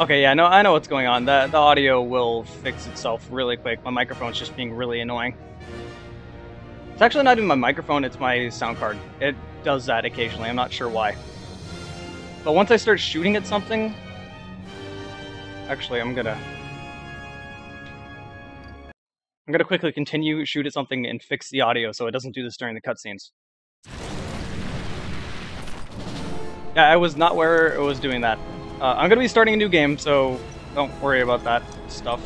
Okay, yeah, no, I know what's going on. The audio will fix itself really quick. My microphone's just being really annoying. It's actually not even my microphone, it's my sound card. It does that occasionally, I'm not sure why. But once I start shooting at something... Actually, I'm gonna quickly continue, shoot at something, and fix the audio so it doesn't do this during the cutscenes. Yeah, I was not aware it was doing that. I'm gonna be starting a new game, so don't worry about that stuff.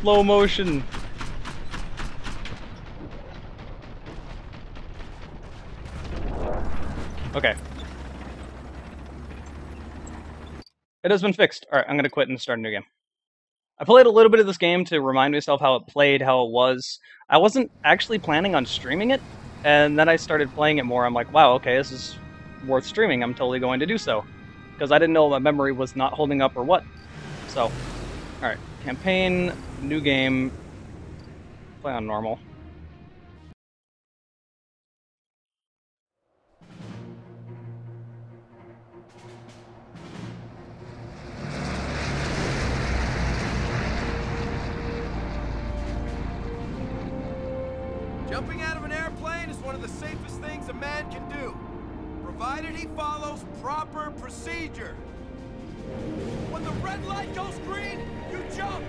Slow motion. Okay. It has been fixed. Alright, I'm gonna quit and start a new game. I played a little bit of this game to remind myself how it played, how it was. I wasn't actually planning on streaming it, and then I started playing it more. I'm like, wow, okay, this is worth streaming. I'm totally going to do so. Because I didn't know my memory was not holding up or what. So, alright. Campaign, new game, play on normal. Jumping out of an airplane is one of the safest things a man can do, provided he follows proper procedure. When the red light goes green, you jump!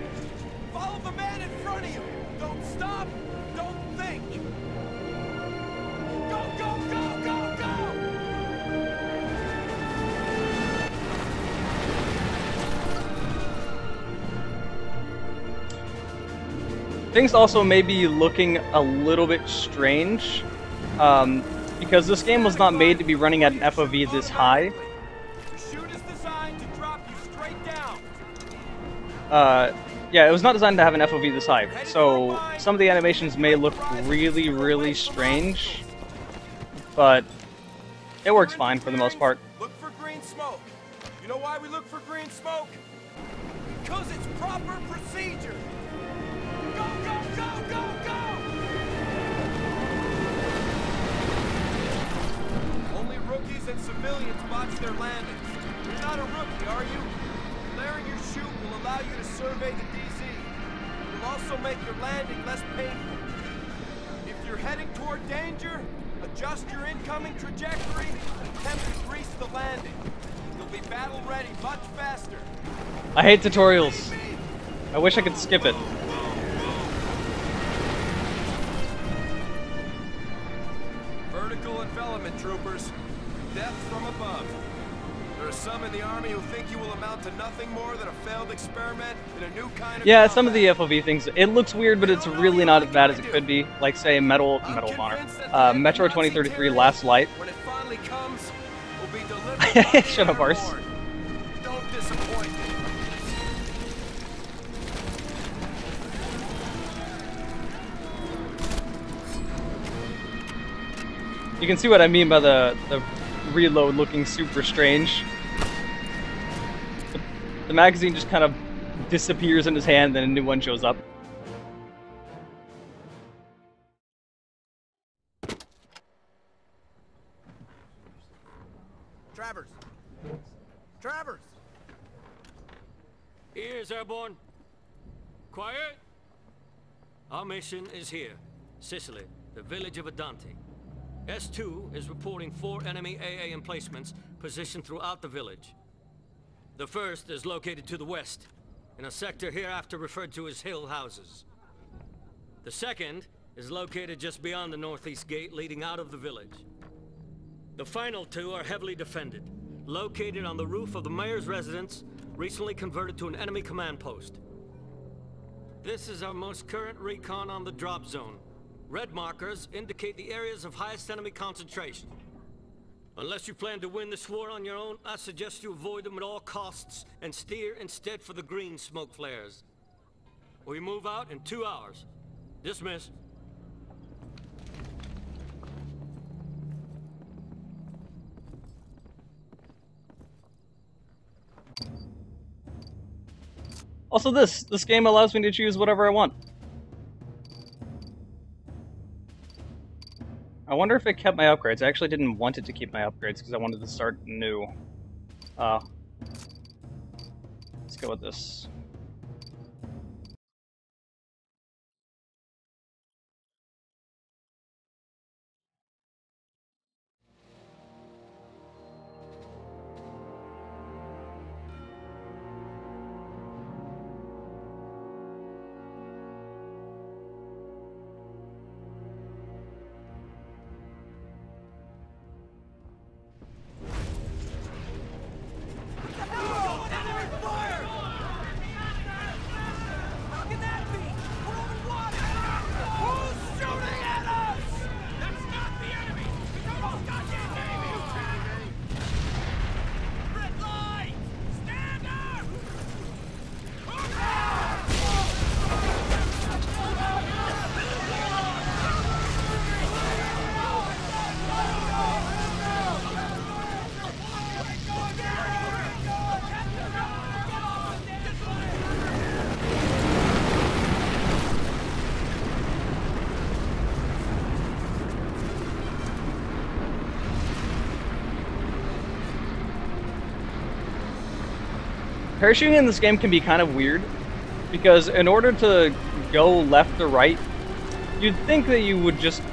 Follow the man in front of you! Don't stop! Don't think! Go, go, go, go, go! Things also may be looking a little bit strange, because this game was not made to be running at an FOV this high. Yeah, it was not designed to have an FOV this high, so some of the animations may look really, really strange, but it works fine for the most part. Look for green smoke. You know why we look for green smoke? Because it's proper procedure. Go, go, go, go, go! Only rookies and civilians botch their landings. You're not a rookie, are you? Flaring your chute will allow you to survey the DZ. It will also make your landing less painful. If you're heading toward danger, adjust your incoming trajectory and attempt to grease the landing. You'll be battle ready much faster. I hate tutorials. I wish I could skip it. Vertical envelopment, troopers. Death from above. There are some in the army who think you will amount to nothing more than a failed experiment in a new kind of... Yeah, some of the FOV things, it looks weird, but it's really not as bad as it could be. Like, say, Metro 2033 Last Light. When it finally comes, will be delivered. Shut up, Arse. Don't disappoint me. You can see what I mean by the reload looking super strange. The magazine just kind of disappears in his hand, then a new one shows up. Travers! Travers! Ears airborne. Quiet! Our mission is here, Sicily, the village of Adante. S2 is reporting 4 enemy AA emplacements positioned throughout the village. The first is located to the west, in a sector hereafter referred to as Hill Houses. The second is located just beyond the northeast gate leading out of the village. The final two are heavily defended, located on the roof of the mayor's residence, recently converted to an enemy command post. This is our most current recon on the drop zone. Red markers indicate the areas of highest enemy concentration. Unless you plan to win this war on your own, I suggest you avoid them at all costs and steer instead for the green smoke flares. We move out in 2 hours. Dismiss. Also, this game allows me to choose whatever I want. I wonder if it kept my upgrades. I actually didn't want it to keep my upgrades because I wanted to start new. Let's go with this. Parachuting in this game can be kind of weird, because in order to go left or right, you'd think that you would just...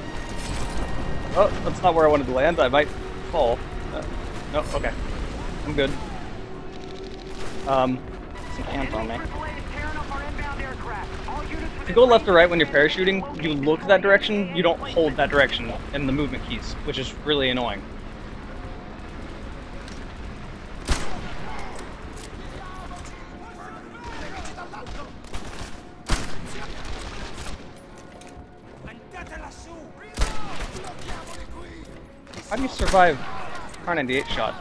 Oh, that's not where I wanted to land. I might fall. No, okay. I'm good. Some ants on me. To go left or right when you're parachuting, you look that direction, you don't hold that direction in the movement keys, which is really annoying. How do you survive car 98 shot?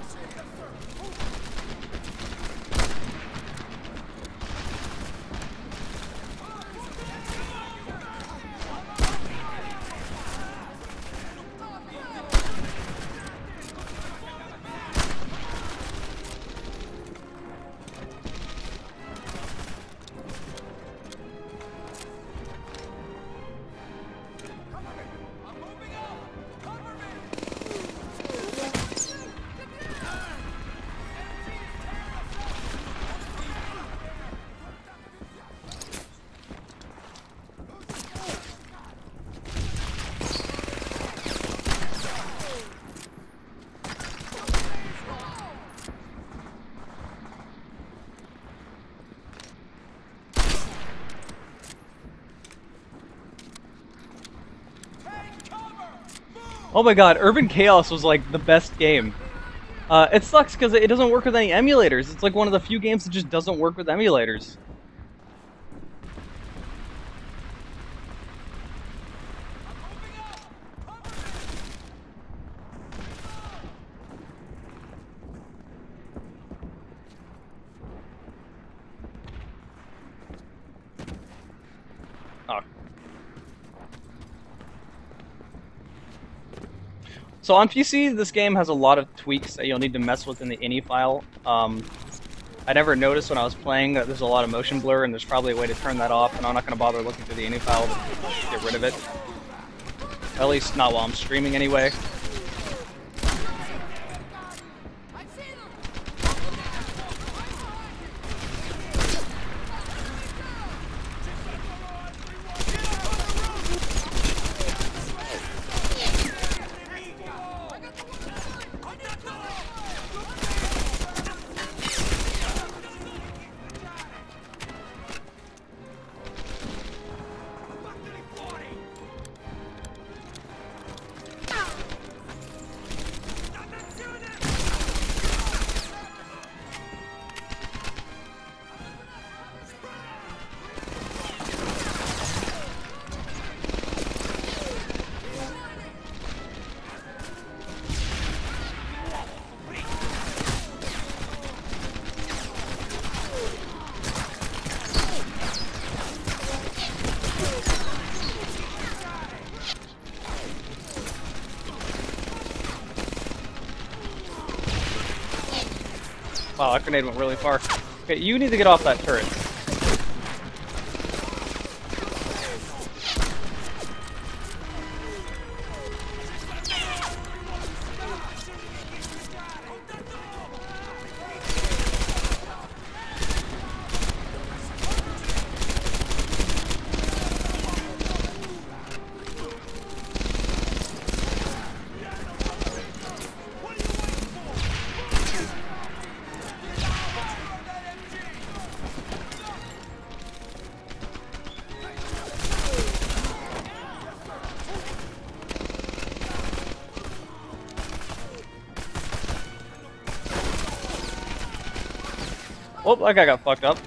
Oh my god, Urban Chaos was like the best game. It sucks because it doesn't work with any emulators. It's like one of the few games that just doesn't work with emulators. So on PC, this game has a lot of tweaks that you'll need to mess with in the ini file. I never noticed when I was playing that there's a lot of motion blur, and there's probably a way to turn that off, and I'm not going to bother looking through the ini file to get rid of it. At least not while I'm streaming anyway. Wow, that grenade went really far. Okay, you need to get off that turret. Oh, that guy got fucked up.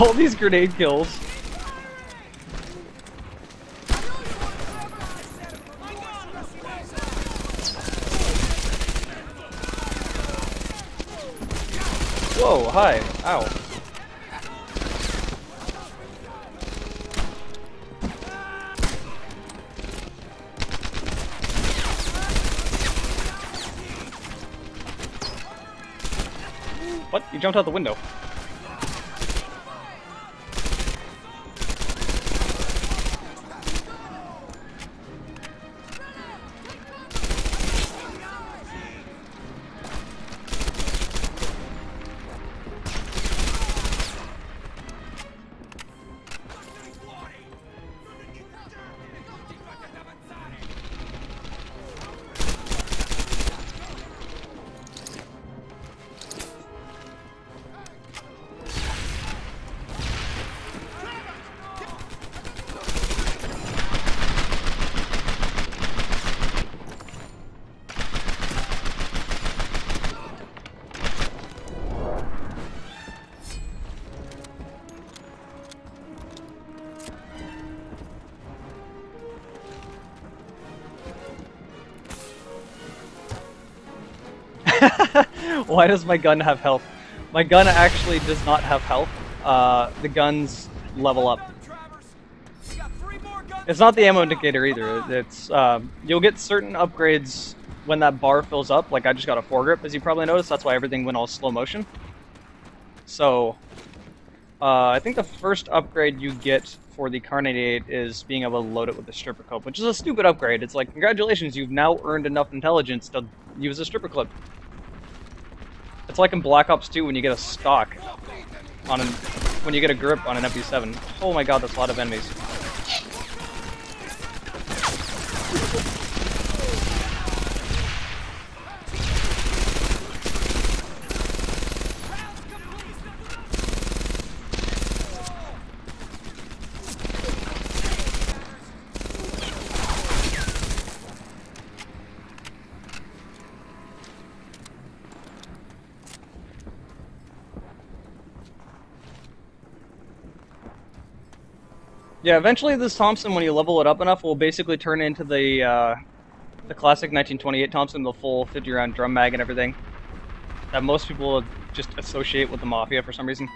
All these grenade kills. Whoa, hi. Ow. What? You jumped out the window. Why does my gun have health? My gun actually does not have health. The guns level up. It's not the ammo indicator either. It's you'll get certain upgrades when that bar fills up. Like I just got a foregrip, as you probably noticed. That's why everything went all slow motion. So I think the first upgrade you get for the Carnate 8 is being able to load it with a stripper clip, which is a stupid upgrade. It's like, congratulations, you've now earned enough intelligence to use a stripper clip. It's like in Black Ops 2 when you get a stock on an, when you get a grip on an MP7. Oh my god, that's a lot of enemies. Yeah, eventually this Thompson, when you level it up enough, will basically turn into the classic 1928 Thompson, the full 50-round drum mag and everything that most people just associate with the Mafia for some reason.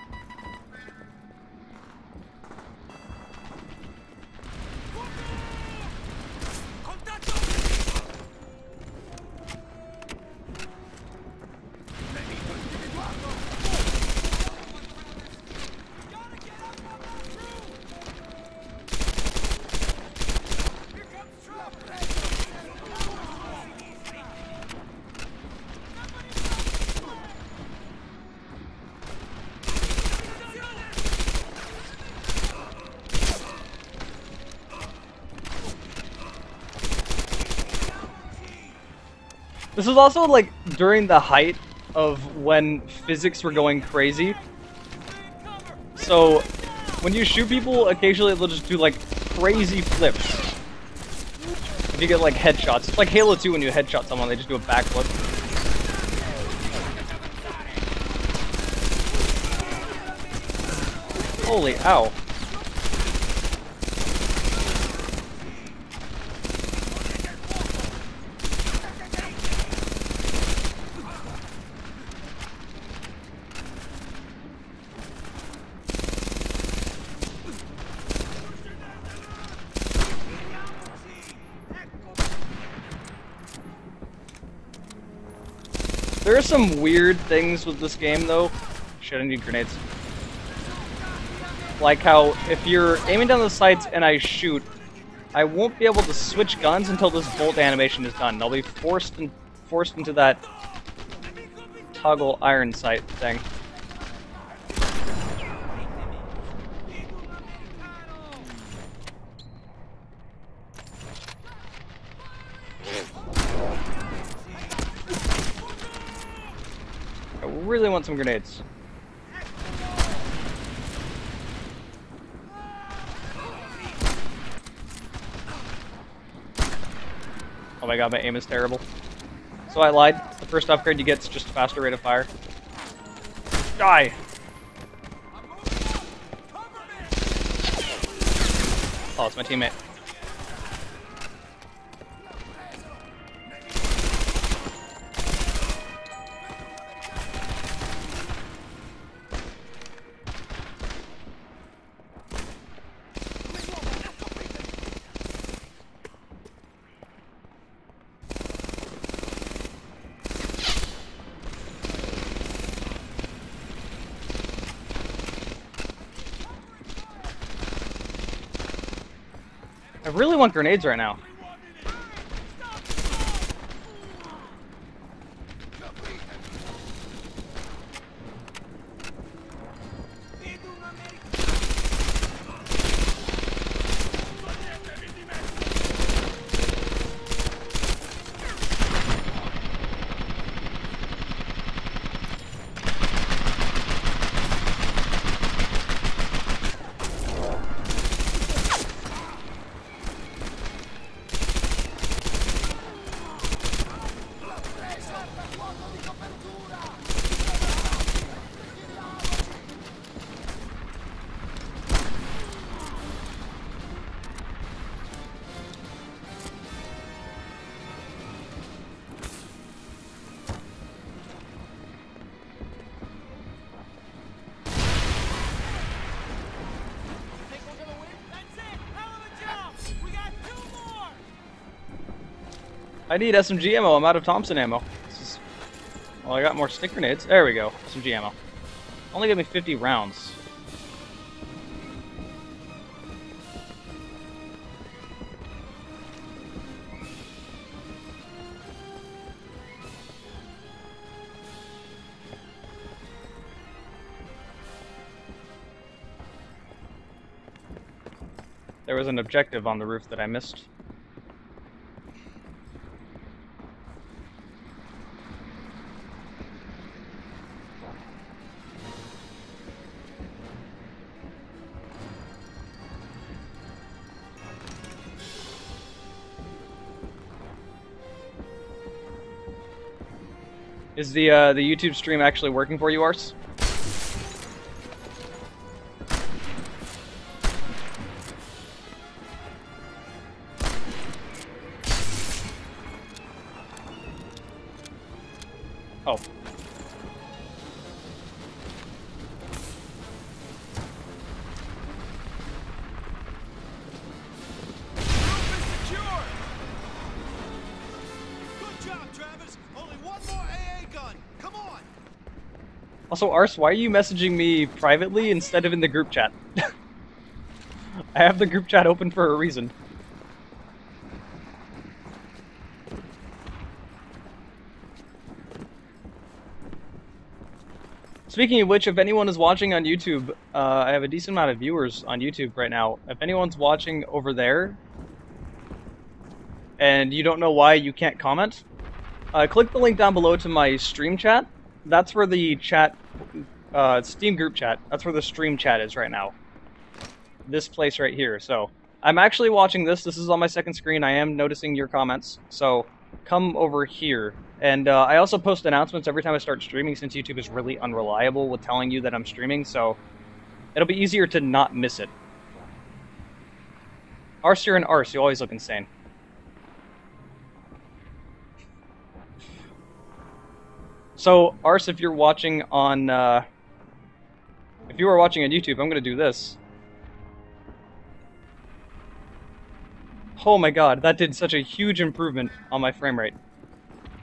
This was also like during the height of when physics were going crazy. So when you shoot people, occasionally they'll just do like crazy flips. If you get like headshots, it's like Halo 2 when you headshot someone, they just do a backflip. Holy ow. There are some weird things with this game, though. Shit, I need grenades. Like how, if you're aiming down the sights and I shoot, I won't be able to switch guns until this bolt animation is done. I'll be forced into that toggle iron sight thing. I really want some grenades. Oh my god, my aim is terrible. So I lied. The first upgrade you get is just a faster rate of fire. Die! Oh, it's my teammate. I really want grenades right now. I need SMG ammo. I'm out of Thompson ammo. This is... Well, I got more stick grenades. There we go. SMG ammo. Only gave me 50 rounds. There was an objective on the roof that I missed. Is the YouTube stream actually working for you, Ars? Oh. Also, Ars, why are you messaging me privately instead of in the group chat? I have the group chat open for a reason. Speaking of which, if anyone is watching on YouTube, I have a decent amount of viewers on YouTube right now. If anyone's watching over there, and you don't know why you can't comment, click the link down below to my stream chat. That's where the chat, Steam group chat, that's where the stream chat is right now. This place right here, so I'm actually watching this. This is on my second screen. I am noticing your comments, so come over here. And I also post announcements every time I start streaming, since YouTube is really unreliable with telling you that I'm streaming, so it'll be easier to not miss it. Arsier and Ars, you always look insane. So, Ars, if you're watching on, if you are watching on YouTube, I'm gonna do this. Oh my god, that did such a huge improvement on my frame rate.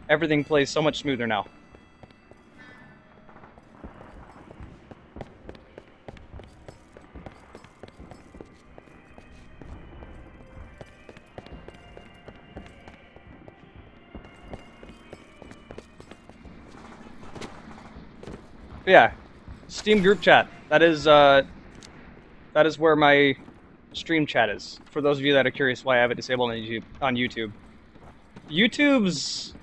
Everything plays so much smoother now. But yeah, Steam group chat. That is where my stream chat is. For those of you that are curious why I have it disabled on YouTube, YouTube's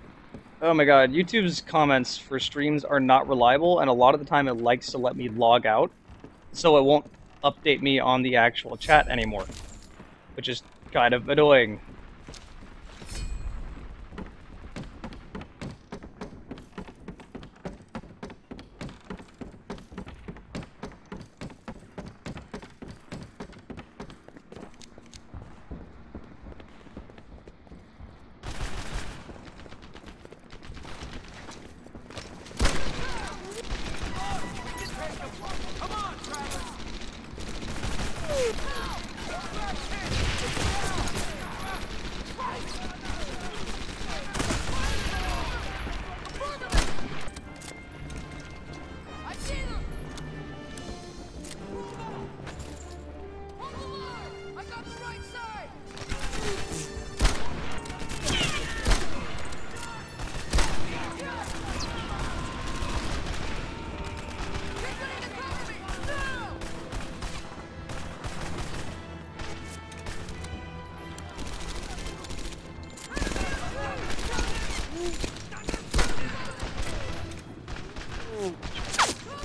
oh my god, YouTube's comments for streams are not reliable, and a lot of the time it likes to let me log out, so it won't update me on the actual chat anymore, which is kind of annoying.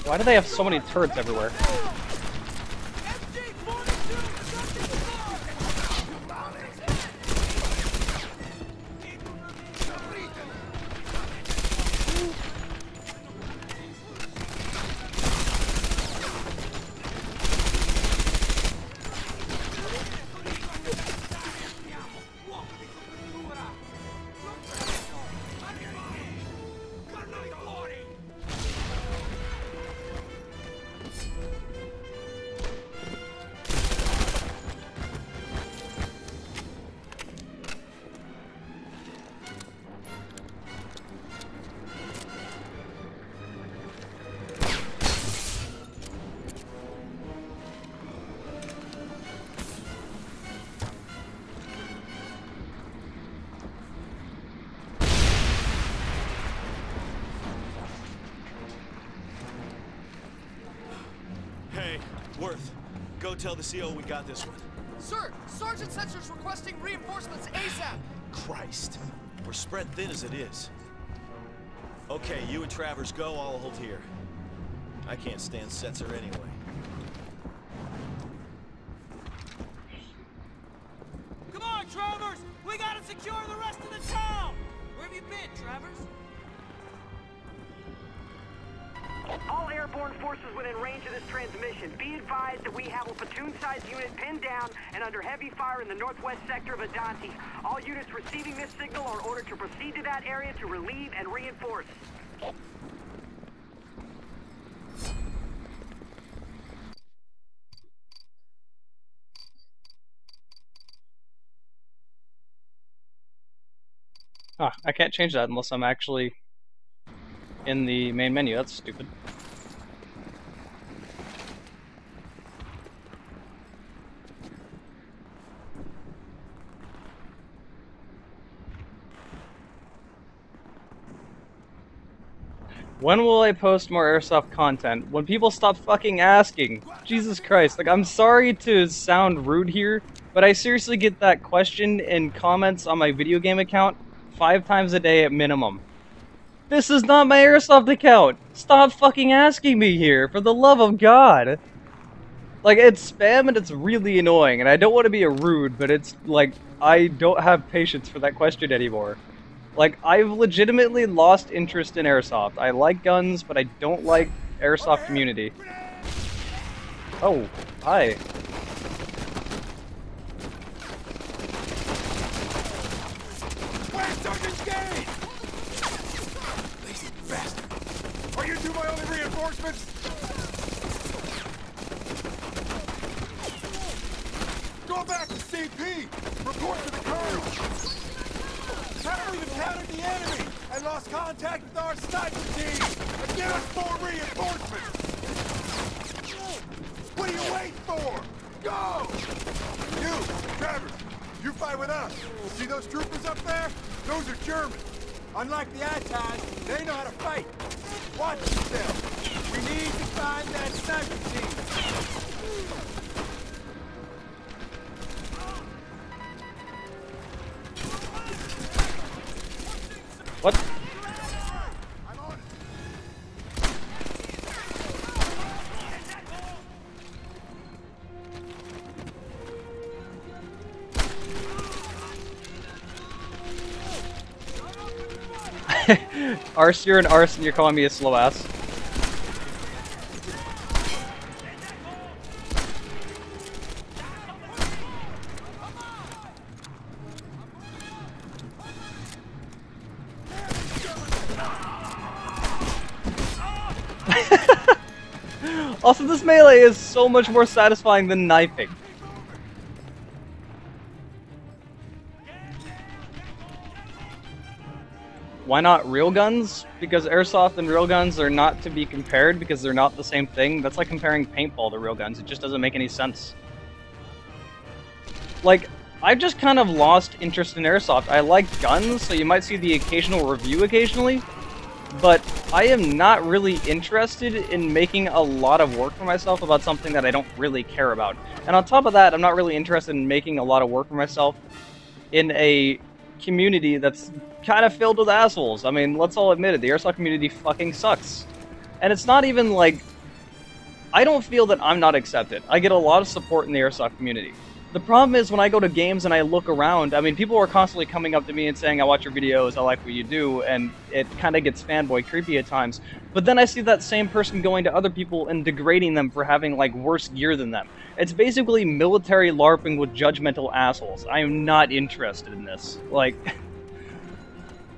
Why do they have so many turrets everywhere? Tell the CO we got this one. Sir, Sergeant Sensor's requesting reinforcements ASAP. Christ, we're spread thin as it is. Okay, you and Travers go, I'll hold here. I can't stand Sensor anyway. Come on, Travers! We gotta secure the rest of the town! Where have you been, Travers? All airborne forces within range of this transmission. Be advised that we have a platoon-sized unit pinned down and under heavy fire in the northwest sector of Adanti. All units receiving this signal are ordered to proceed to that area to relieve and reinforce. Huh, I can't change that unless I'm actually in the main menu. That's stupid. When will I post more airsoft content? When people stop fucking asking. Jesus Christ, like, I'm sorry to sound rude here, but I seriously get that question in comments on my video game account 5 times a day at minimum. This is not my airsoft account! Stop fucking asking me here, for the love of God! Like, it's spam and it's really annoying, and I don't want to be a rude, but it's, like, I don't have patience for that question anymore. Like, I've legitimately lost interest in airsoft. I like guns, but I don't like airsoft community. Oh, hi. Lazy bastard! Are you two my only reinforcements? Go back to CP! Report to the colonel! After we've encountered the enemy and lost contact with our sniper team, and give us more reinforcements! What are you waiting for? Go! You, Travers! You fight with us! See those troopers up there? Those are Germans! Unlike the Italians, they know how to fight! Watch yourself! We need to find that sniper team! What? I'm on Arse, you're an arse and you're calling me a slow ass. Also, this melee is so much more satisfying than knifing. Why not railguns? Because airsoft and railguns are not to be compared because they're not the same thing. That's like comparing paintball to railguns. It just doesn't make any sense. Like, I've just kind of lost interest in airsoft. I like guns, so you might see the occasional review occasionally, but I am not really interested in making a lot of work for myself about something that I don't really care about. And on top of that, I'm not really interested in making a lot of work for myself in a community that's kind of filled with assholes. I mean, let's all admit it, the airsoft community fucking sucks. And it's not even like... I don't feel that I'm not accepted. I get a lot of support in the airsoft community. The problem is when I go to games and I look around, I mean, people are constantly coming up to me and saying, I watch your videos, I like what you do, and it kind of gets fanboy creepy at times. But then I see that same person going to other people and degrading them for having, like, worse gear than them. It's basically military LARPing with judgmental assholes. I am not interested in this. Like,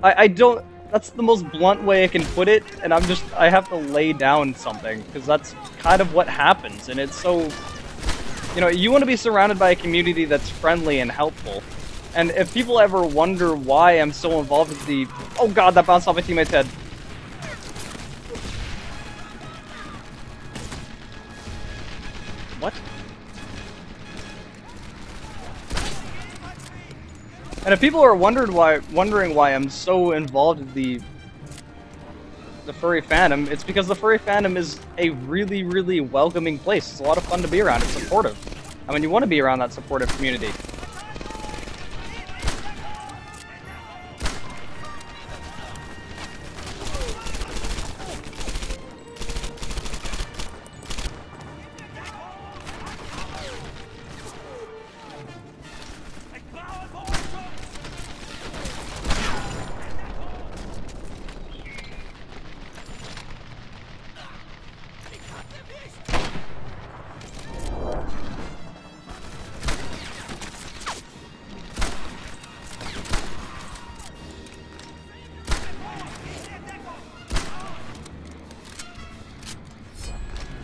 I don't... That's the most blunt way I can put it, and I'm just... I have to lay down something, because that's kind of what happens, and it's so... You know, you want to be surrounded by a community that's friendly and helpful. And if people ever wonder why I'm so involved with the... Oh god, that bounced off my teammate's head. What? And if people are wondering why I'm so involved with the furry fandom, it's because the furry fandom is a really, really welcoming place. It's a lot of fun to be around. It's supportive. I mean, you want to be around that supportive community.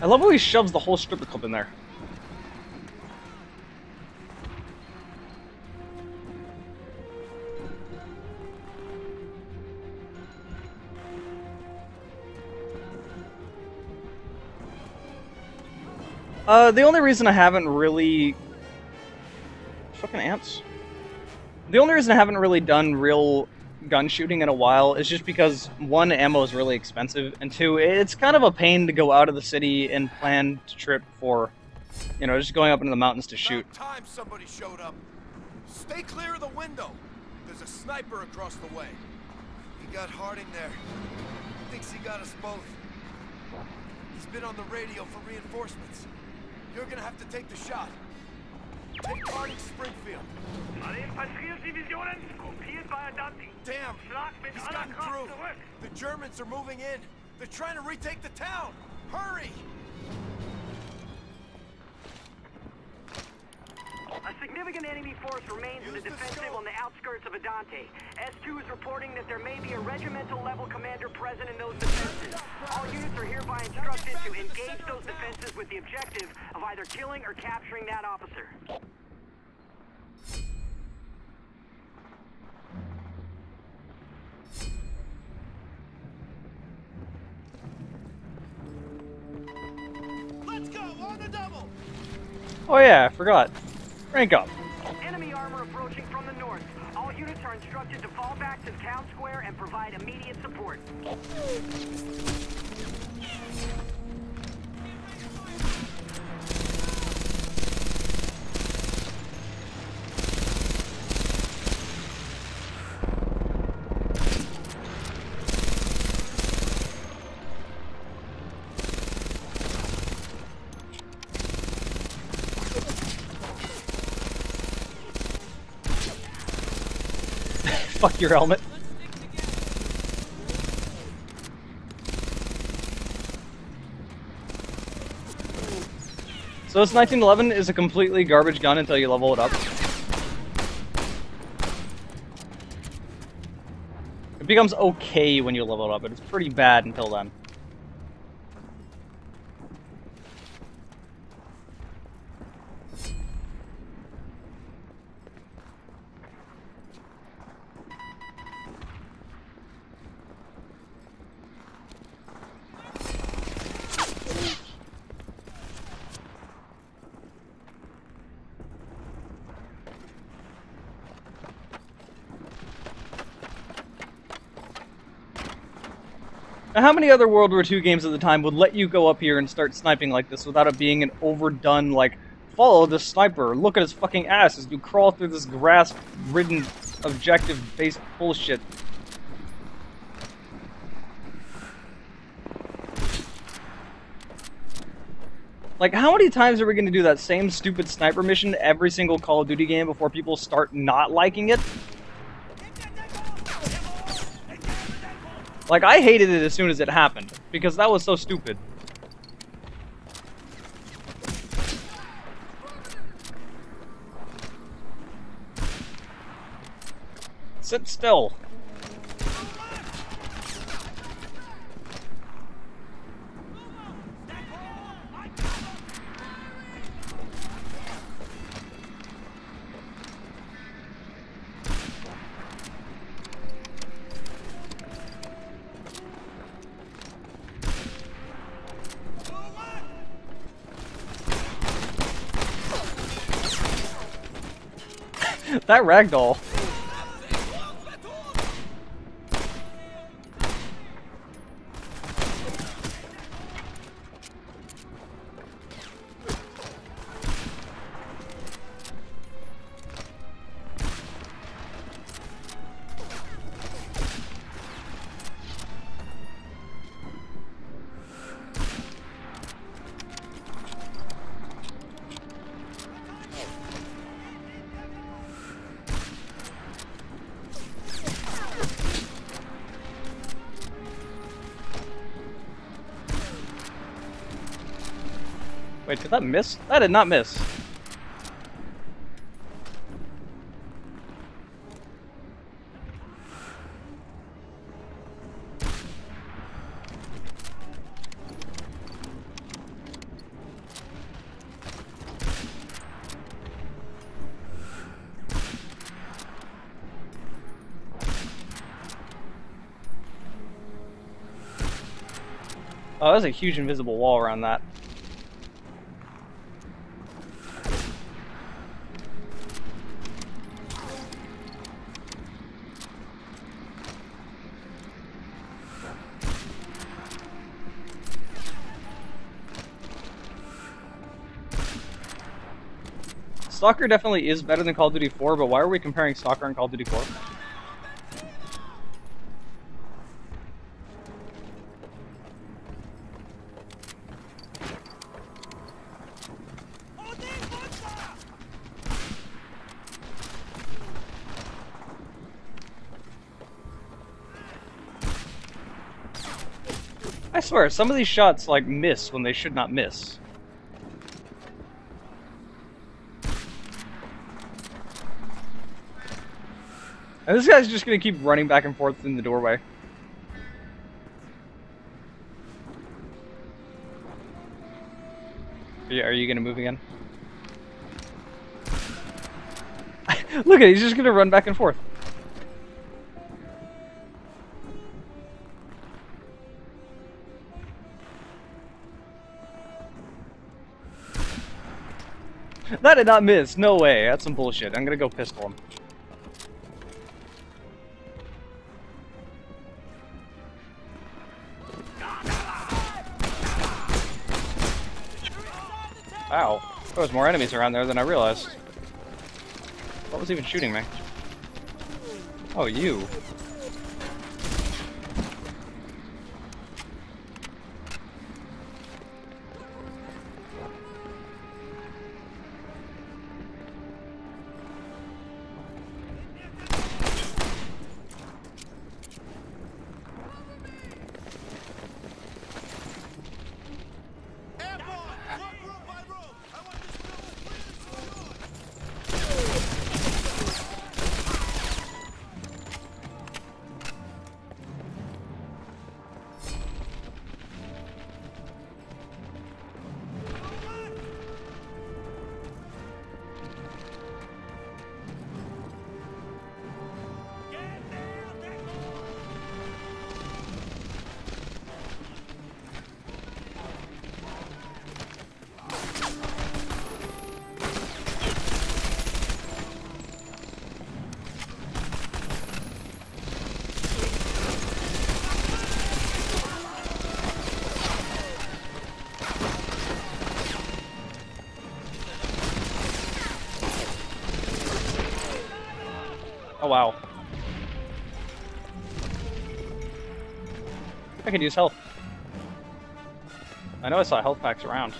I love how he shoves the whole stripper club in there. The only reason I haven't really... Fucking ants. The only reason I haven't really done real gun shooting in a while is just because, one, ammo is really expensive, and two, it's kind of a pain to go out of the city and plan to trip for, you know, just going up into the mountains to shoot. About time somebody showed up. Stay clear of the window. There's a sniper across the way. He got Harding there. Thinks he got us both. He's been on the radio for reinforcements. You're gonna have to take the shot. Take part in Springfield. Alle Patrouillendivisionen, kopiert Badalamenti. Damn, he's gotten through. The Germans are moving in. They're trying to retake the town. Hurry! A significant enemy force remains in the defensive on the outskirts of Adante. S2 is reporting that there may be a regimental-level commander present in those defenses. All units are hereby instructed to engage those defenses with the objective of either killing or capturing that officer. Let's go! On the double! Oh yeah, I forgot. Rank up. Enemy armor approaching from the north. All units are instructed to fall back to town square and provide immediate support. Fuck your helmet. So this 1911 is a completely garbage gun until you level it up. It becomes okay when you level it up, but it's pretty bad until then. Now, how many other World War II games at the time would let you go up here and start sniping like this without it being an overdone, like, follow the sniper, look at his fucking ass as you crawl through this grass-ridden, objective-based bullshit? Like, how many times are we going to do that same stupid sniper mission every single Call of Duty game before people start not liking it? Like, I hated it as soon as it happened, because that was so stupid. Sit still. That ragdoll. Wait, did that miss? That did not miss. Oh, there's a huge invisible wall around that. Stalker definitely is better than Call of Duty 4, but why are we comparing Stalker and Call of Duty 4? swear, some of these shots, like, miss when they should not miss. And this guy's just gonna keep running back and forth in the doorway. Are you gonna move again? Look at it, he's just gonna run back and forth. That did not miss, no way, that's some bullshit. I'm gonna go pistol him. Wow, there was more enemies around there than I realized. What was even shooting me? Oh, you. Oh, wow. I could use health. I know I saw health packs around.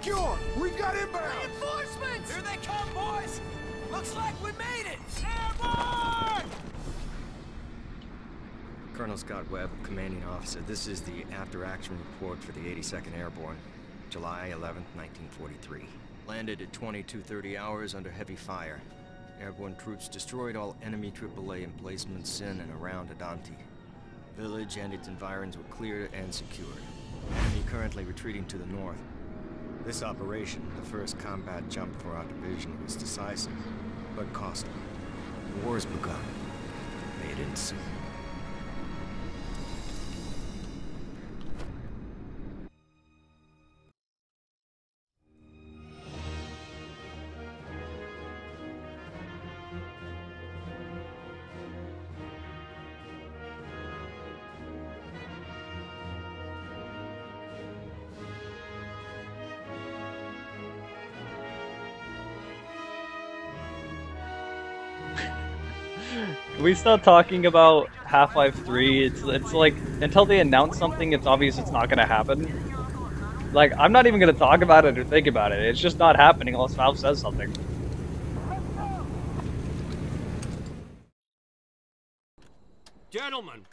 Secure! We've got inbound! Reinforcements! Here they come, boys! Looks like we made it! Airborne! Colonel Scott Webb, commanding officer. This is the after-action report for the 82nd Airborne, July 11, 1943. Landed at 22:30 hours under heavy fire. Airborne troops destroyed all enemy AAA emplacements in and around Adanti. Village and its environs were cleared and secured. Enemy currently retreating to the north. This operation, the first combat jump for our division, was decisive, but costly. The war's begun. May it end soon. We start talking about Half-Life 3, it's like, until they announce something, it's obvious it's not gonna happen. Like, I'm not even gonna talk about it or think about it, it's just not happening unless Valve says something. Gentlemen,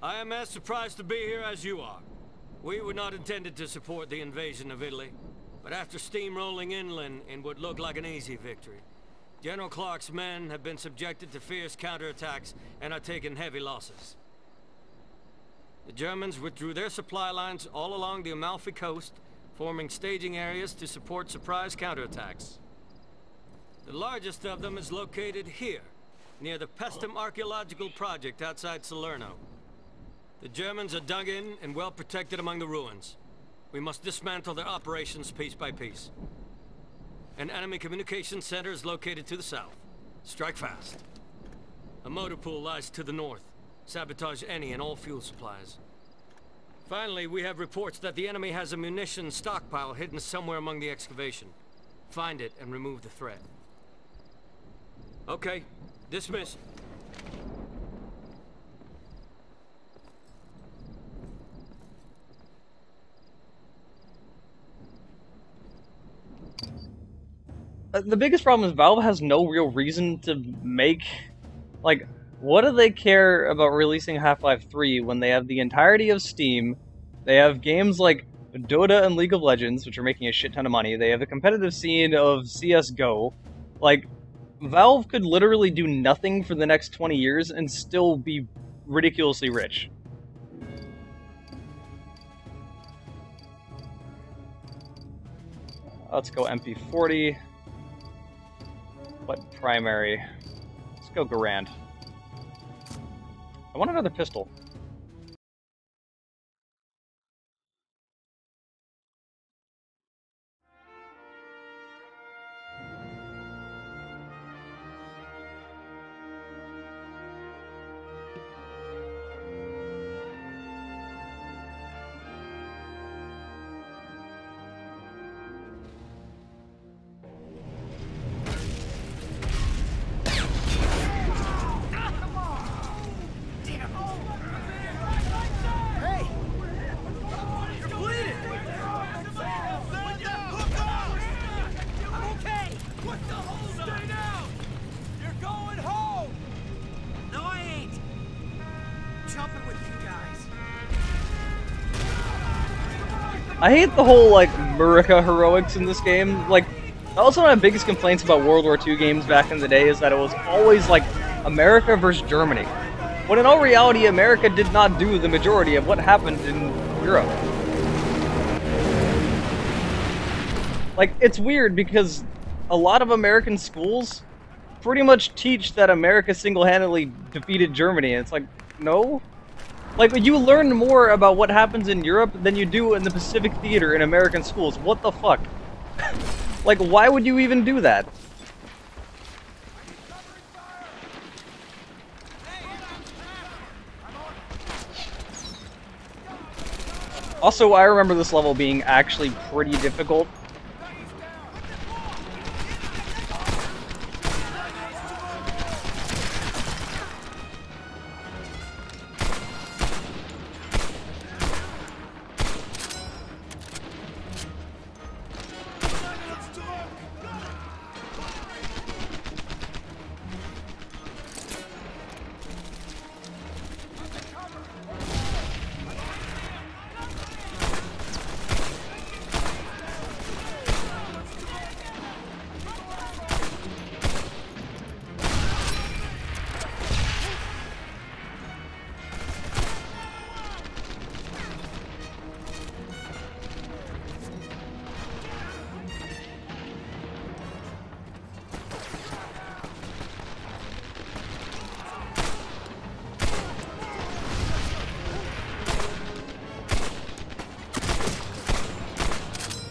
I am as surprised to be here as you are. We were not intended to support the invasion of Italy, but after steamrolling inland in what looked like an easy victory, General Clark's men have been subjected to fierce counterattacks and are taking heavy losses. The Germans withdrew their supply lines all along the Amalfi coast, forming staging areas to support surprise counterattacks. The largest of them is located here, near the Pestum archaeological project outside Salerno. The Germans are dug in and well protected among the ruins. We must dismantle their operations piece by piece. An enemy communications center is located to the south. Strike fast. A motor pool lies to the north. Sabotage any and all fuel supplies. Finally, we have reports that the enemy has a munitions stockpile hidden somewhere among the excavation. Find it and remove the threat. Okay, dismissed. The biggest problem is Valve has no real reason to make, like, what do they care about releasing Half-Life 3 when they have the entirety of Steam, they have games like Dota and League of Legends, which are making a shit ton of money, they have a competitive scene of CSGO, like, Valve could literally do nothing for the next 20 years and still be ridiculously rich. Let's go MP40. What primary? Let's go Garand. I want another pistol. I hate the whole, like, Murica heroics in this game. Like, that was one of my biggest complaints about World War II games back in the day, is that it was always, like, America versus Germany. When in all reality, America did not do the majority of what happened in Europe. Like, it's weird because a lot of American schools pretty much teach that America single-handedly defeated Germany, and it's like, no? Like, you learn more about what happens in Europe than you do in the Pacific Theater in American schools. What the fuck? Like, why would you even do that? Also, I remember this level being actually pretty difficult.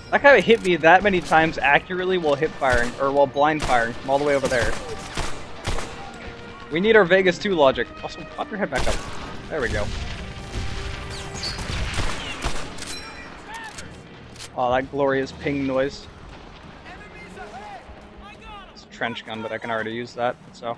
That guy hit me that many times accurately while hip firing, or while blind firing from all the way over there. We need our Vegas 2 logic. Also, pop your head back up. There we go. Oh, that glorious ping noise. Let's trench gun, but I can already use that, so.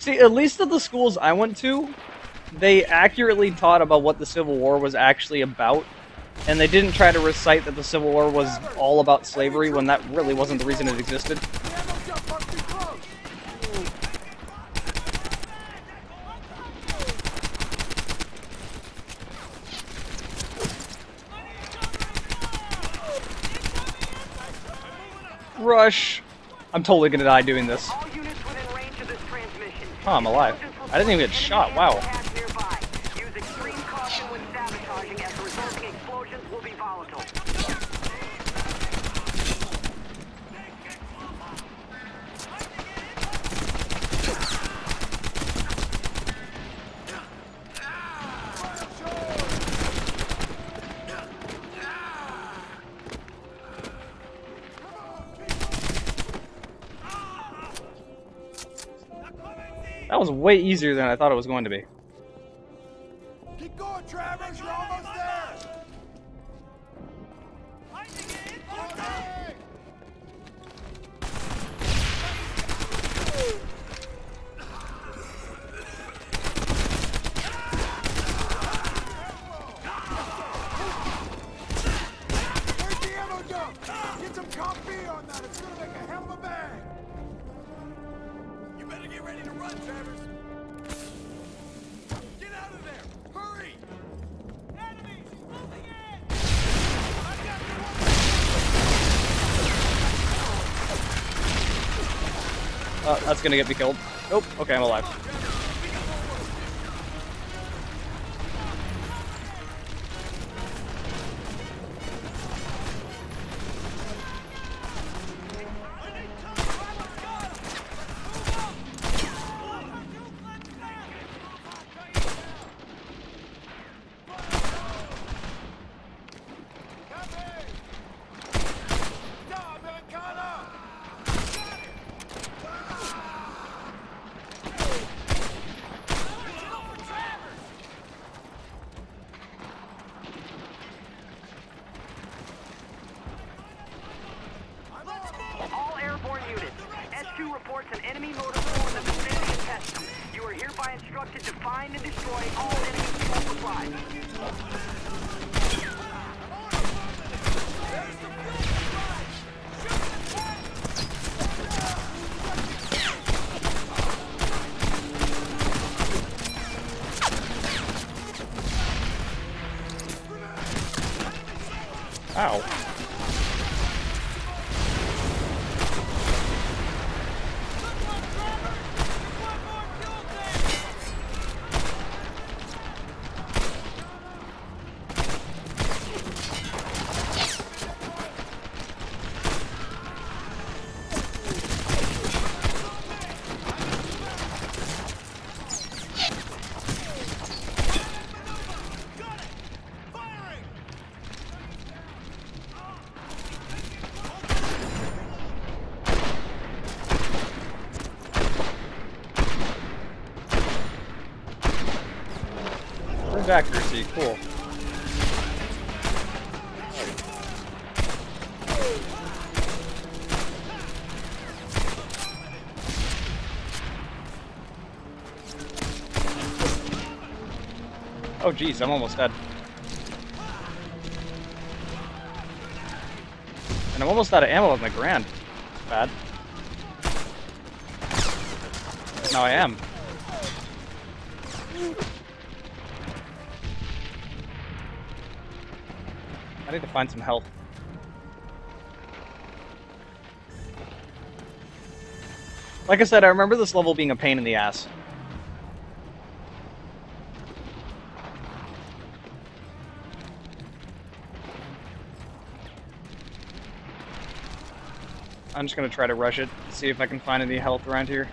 See, at least at the schools I went to, they accurately taught about what the Civil War was actually about, and they didn't try to recite that the Civil War was all about slavery when that really wasn't the reason it existed. Rush! I'm totally gonna die doing this. Oh, I'm alive. I didn't even get shot, wow. That was way easier than I thought it was going to be. Keep going, Travers! You're almost there! Where'd the ammo go? Get some coffee on that! It's gonna make a hell of a bag! Get ready to run, Travers! Get out of there! Hurry! Enemies! Moving in! I got you! That's gonna get me killed. Nope. Okay, I'm alive. An enemy motor in the vicinity of Peston. You are hereby instructed to find and destroy all enemy people supplies. Ow. Accuracy, cool. Oh geez, I'm almost dead. And I'm almost out of ammo with my grand. Bad. Now I am. I need to find some health. Like I said, I remember this level being a pain in the ass. I'm just gonna try to rush it, see if I can find any health around here.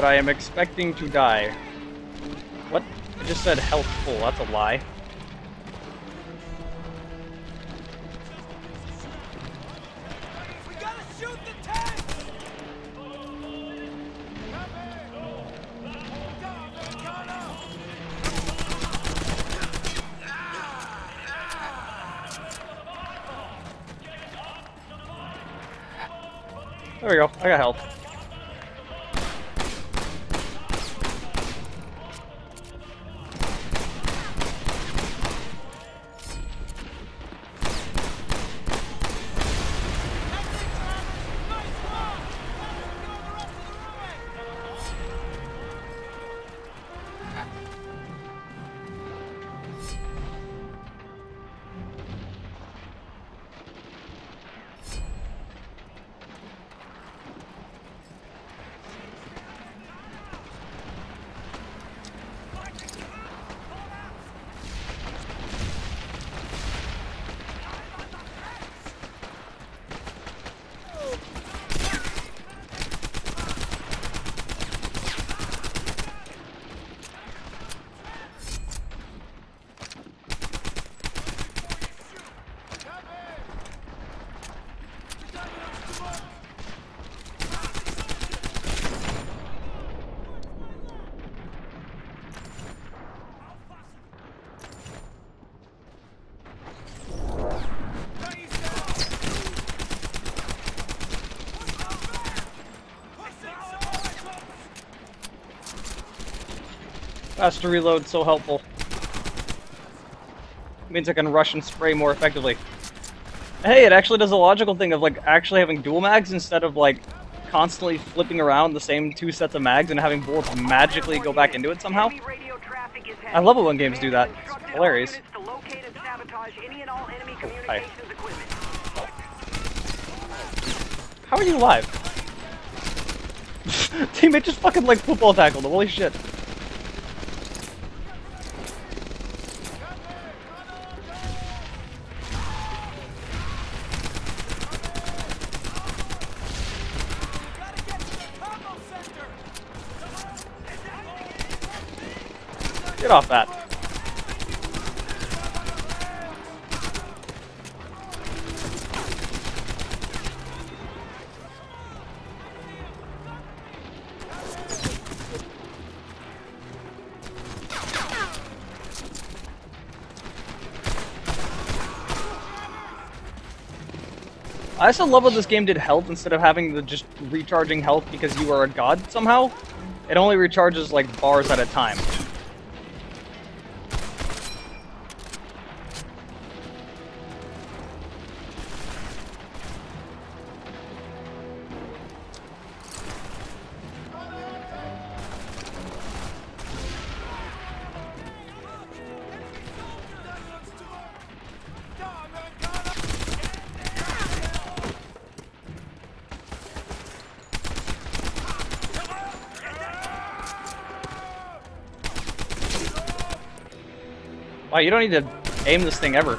but I am expecting to die. What? I just said health full, that's a lie. We gotta shoot the tank! There we go, I got help. Faster reload, so helpful. It means I can rush and spray more effectively. Hey, it actually does a logical thing of like actually having dual mags instead of like constantly flipping around the same two sets of mags and having bullets magically go back into it somehow. I love it when games do that. It's hilarious. Oh, hi. How are you alive? Teammate just fucking like football tackled him, holy shit. Get off that. I also love how this game did health instead of having the just recharging health because you are a god somehow. It only recharges like bars at a time. Wow, you don't need to aim this thing ever.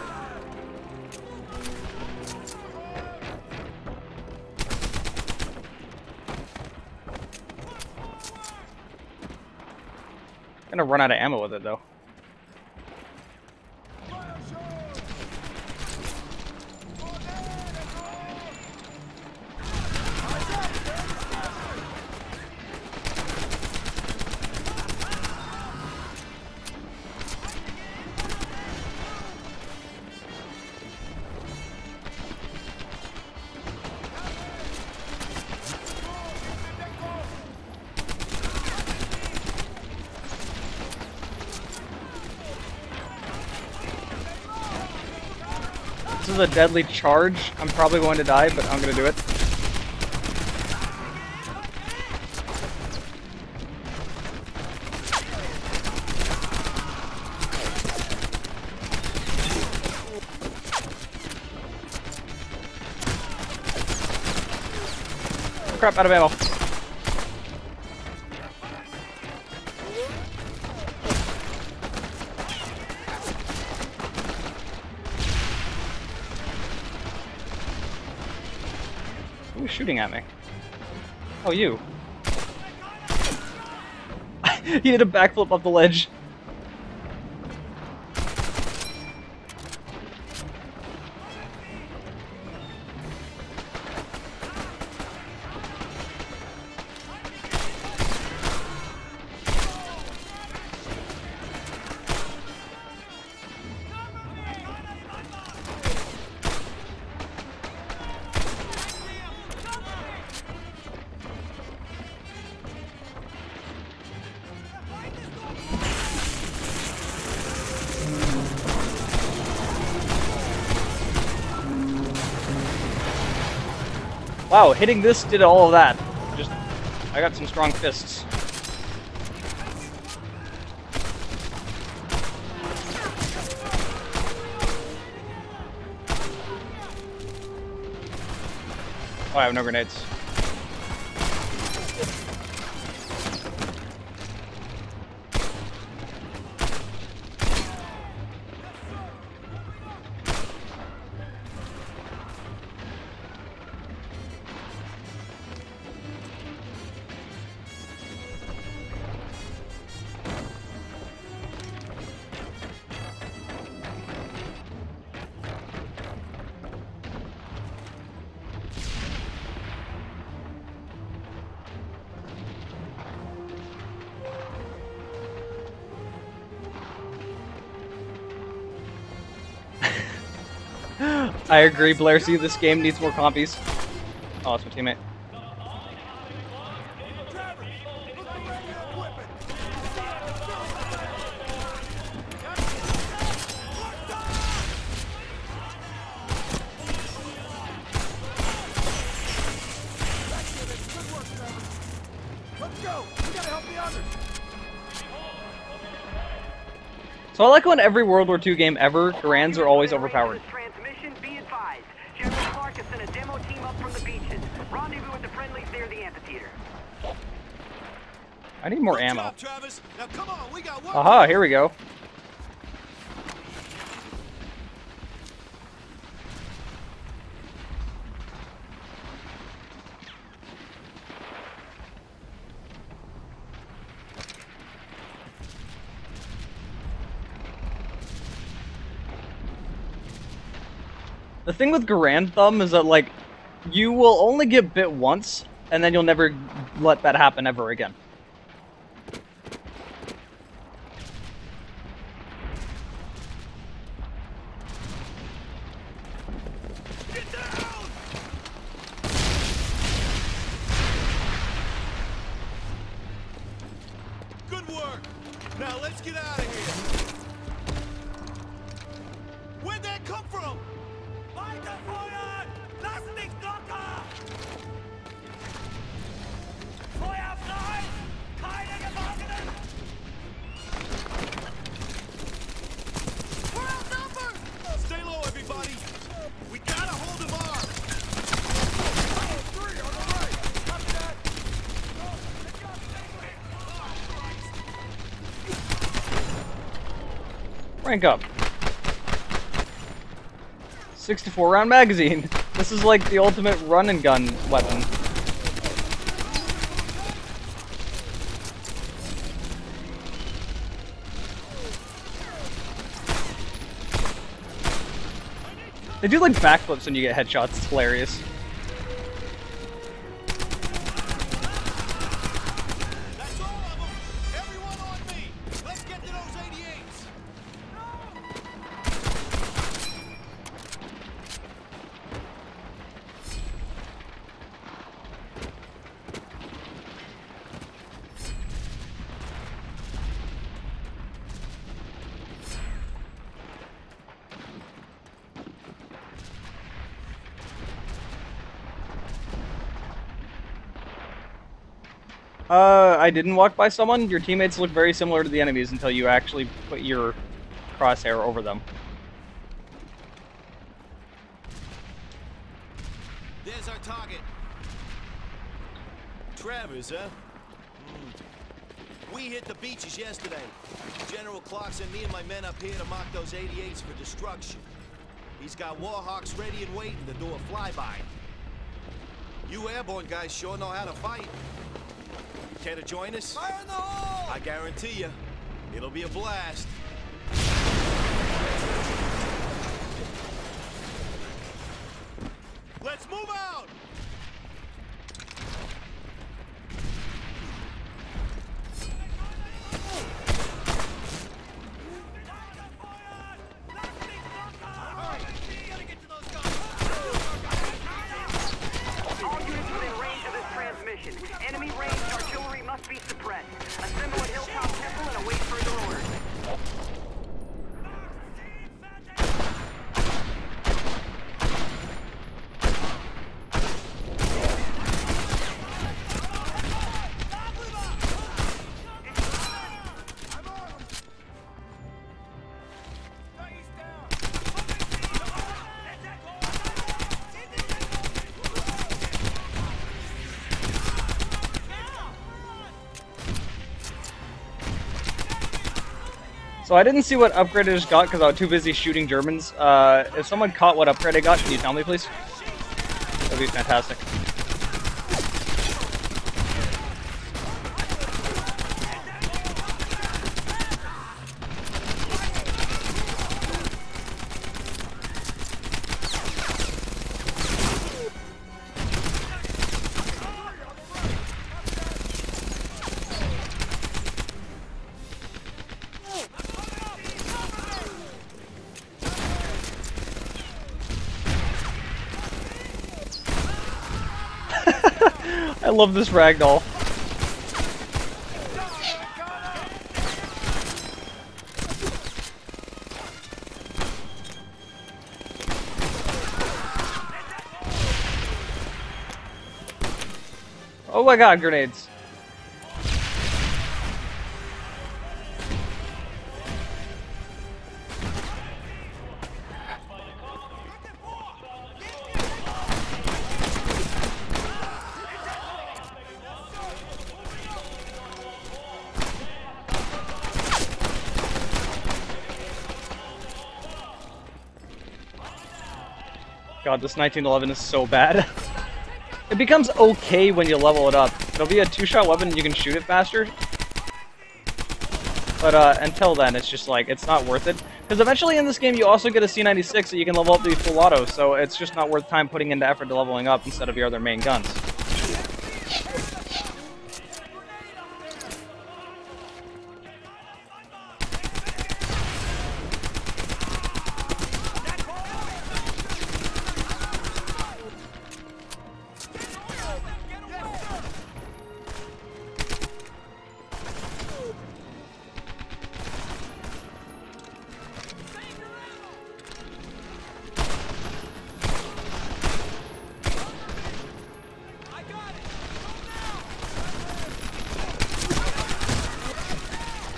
I'm gonna run out of ammo with it though. This is a deadly charge. I'm probably going to die, but I'm gonna do it. Crap, out of ammo. Who's shooting at me? Oh, you. He did a backflip off the ledge. Wow, hitting this did all of that. Just, I got some strong fists. Oh, I have no grenades. I agree, Blair. See, this game needs more compies. Oh, that's my teammate. So I like how in every World War II game ever, Garands are always overpowered. I need more ammo. Aha, here we go. The thing with Garand Thumb is that, like, you will only get bit once, and then you'll never let that happen ever again. Rank up. 64 round magazine. This is like the ultimate run and gun weapon. They do like backflips when you get headshots. It's hilarious. I didn't walk by someone. Your teammates look very similar to the enemies until you actually put your crosshair over them. There's our target. Travers, huh? We hit the beaches yesterday. General Clark sent me and my men up here to mark those 88s for destruction. He's got Warhawks ready and waiting to do a flyby. You airborne guys sure know how to fight. Care to join us? Fire in the hole! I guarantee you, it'll be a blast. Let's move out! So I didn't see what upgrade I just got because I was too busy shooting Germans. If someone caught what upgrade I got, can you tell me, please? That'd be fantastic. I love this ragdoll. Oh my god, grenades. God, this 1911 is so bad. It becomes okay when you level it up. It'll be a two-shot weapon and you can shoot it faster. But until then, it's just like, it's not worth it. Because eventually in this game you also get a C96 that you can level up to be full auto, so it's just not worth time putting into effort to leveling up instead of your other main guns.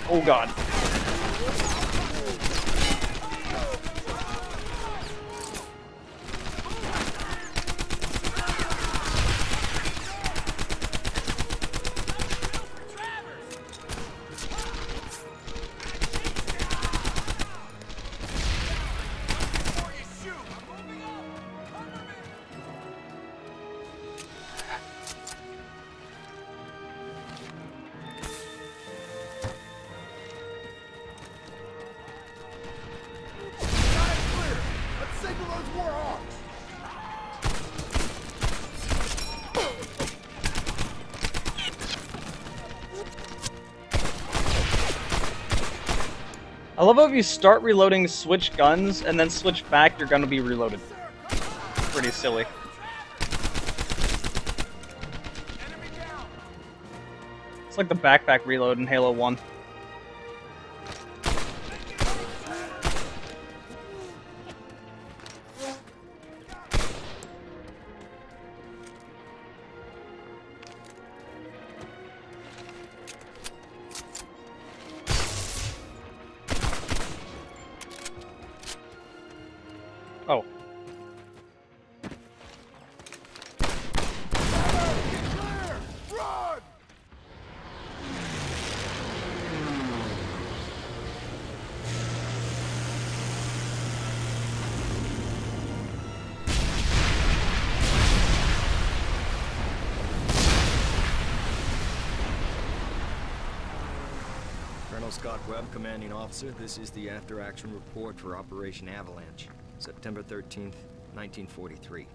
Oh god. I love how if you start reloading, switch guns, and then switch back, your gun will be reloaded. Pretty silly. It's like the backpack reload in Halo 1. Oh. Run! Colonel Scott Webb, Commanding Officer. This is the after-action report for Operation Avalanche, September 13th, 1943.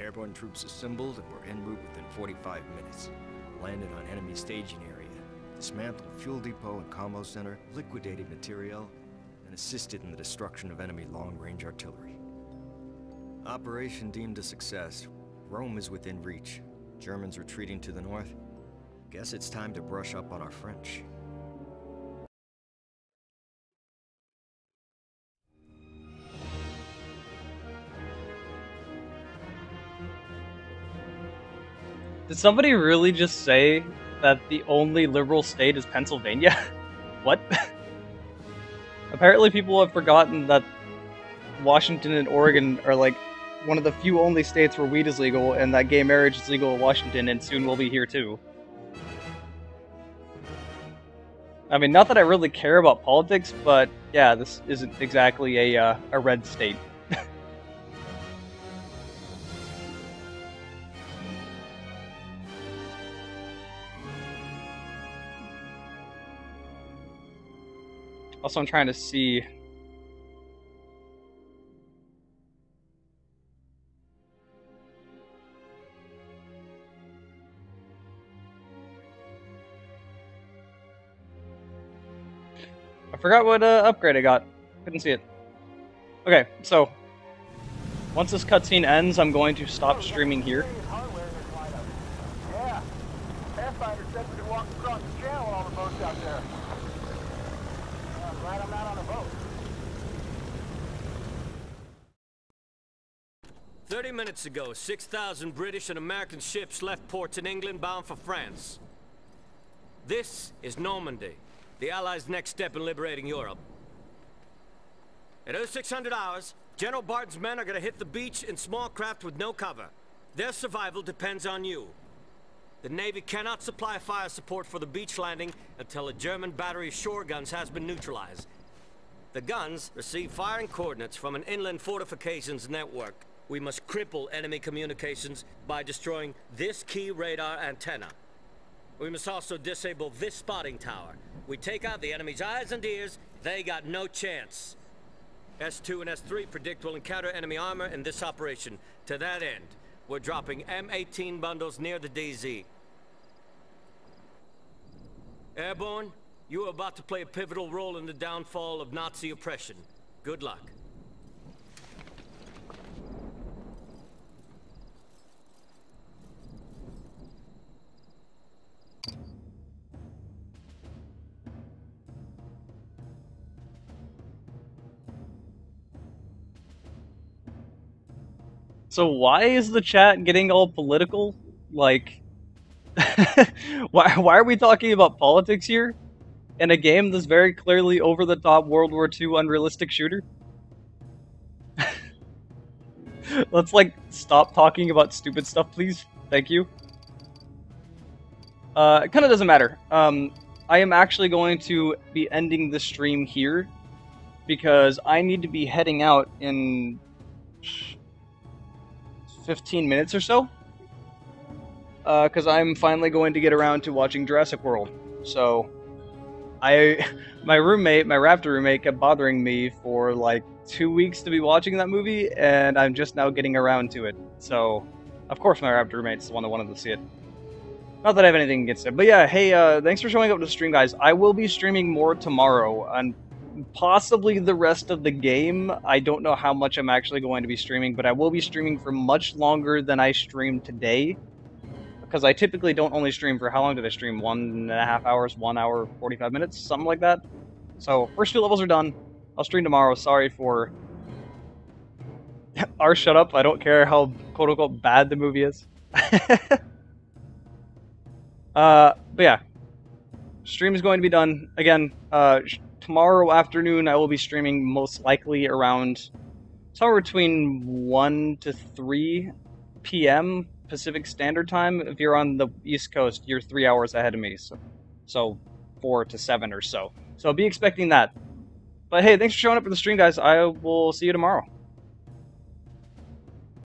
Airborne troops assembled and were en route within 45 minutes. Landed on enemy staging area, dismantled fuel depot and combo center, liquidated materiel, and assisted in the destruction of enemy long-range artillery. Operation deemed a success. Rome is within reach. Germans retreating to the north. Guess it's time to brush up on our French. Did somebody really just say that the only liberal state is Pennsylvania? What? Apparently people have forgotten that Washington and Oregon are like one of the few only states where weed is legal, and that gay marriage is legal in Washington, and soon will be here too. I mean, not that I really care about politics, but yeah, this isn't exactly a red state. Also, I'm trying to see... I forgot what upgrade I got. Couldn't see it. Okay, so once this cutscene ends, I'm going to stop streaming here. Yeah, Pathfinder said we could walk across the channel on all the boats out there. I'm glad I'm not on a boat. 30 minutes ago, 6,000 British and American ships left ports in England bound for France. This is Normandy. The Allies' next step in liberating Europe. In those 600 hours, General Barton's men are going to hit the beach in small craft with no cover. Their survival depends on you. The Navy cannot supply fire support for the beach landing until a German battery of shore guns has been neutralized. The guns receive firing coordinates from an inland fortifications network. We must cripple enemy communications by destroying this key radar antenna. We must also disable this spotting tower. We take out the enemy's eyes and ears, they got no chance. S2 and S3 predict we'll encounter enemy armor in this operation. To that end, we're dropping M18 bundles near the DZ. Airborne, you are about to play a pivotal role in the downfall of Nazi oppression. Good luck. So why is the chat getting all political? Like, why are we talking about politics here? In a game that's very clearly over-the-top World War II unrealistic shooter? Let's, like, stop talking about stupid stuff, please. Thank you. It kind of doesn't matter. I am actually going to be ending the stream here, because I need to be heading out in 15 minutes or so, because I'm finally going to get around to watching Jurassic World. So, my Raptor roommate kept bothering me for like 2 weeks to be watching that movie, and I'm just now getting around to it. So, of course my Raptor roommate's the one that wanted to see it. Not that I have anything against it, but yeah, hey, thanks for showing up to stream, guys. I will be streaming more tomorrow, and possibly the rest of the game. I don't know how much I'm actually going to be streaming, but I will be streaming for much longer than I streamed today, because I typically don't only stream for, how long did I stream? 1.5 hours, 1 hour, 45 minutes, something like that. So first two levels are done. I'll stream tomorrow. Sorry for our shut up. I don't care how quote-unquote bad the movie is. But yeah, stream is going to be done again. Tomorrow afternoon, I will be streaming most likely around somewhere between 1 to 3 p.m. Pacific Standard Time. If you're on the East Coast, you're 3 hours ahead of me, so 4 to 7 or so. So be expecting that. But hey, thanks for showing up for the stream, guys. I will see you tomorrow.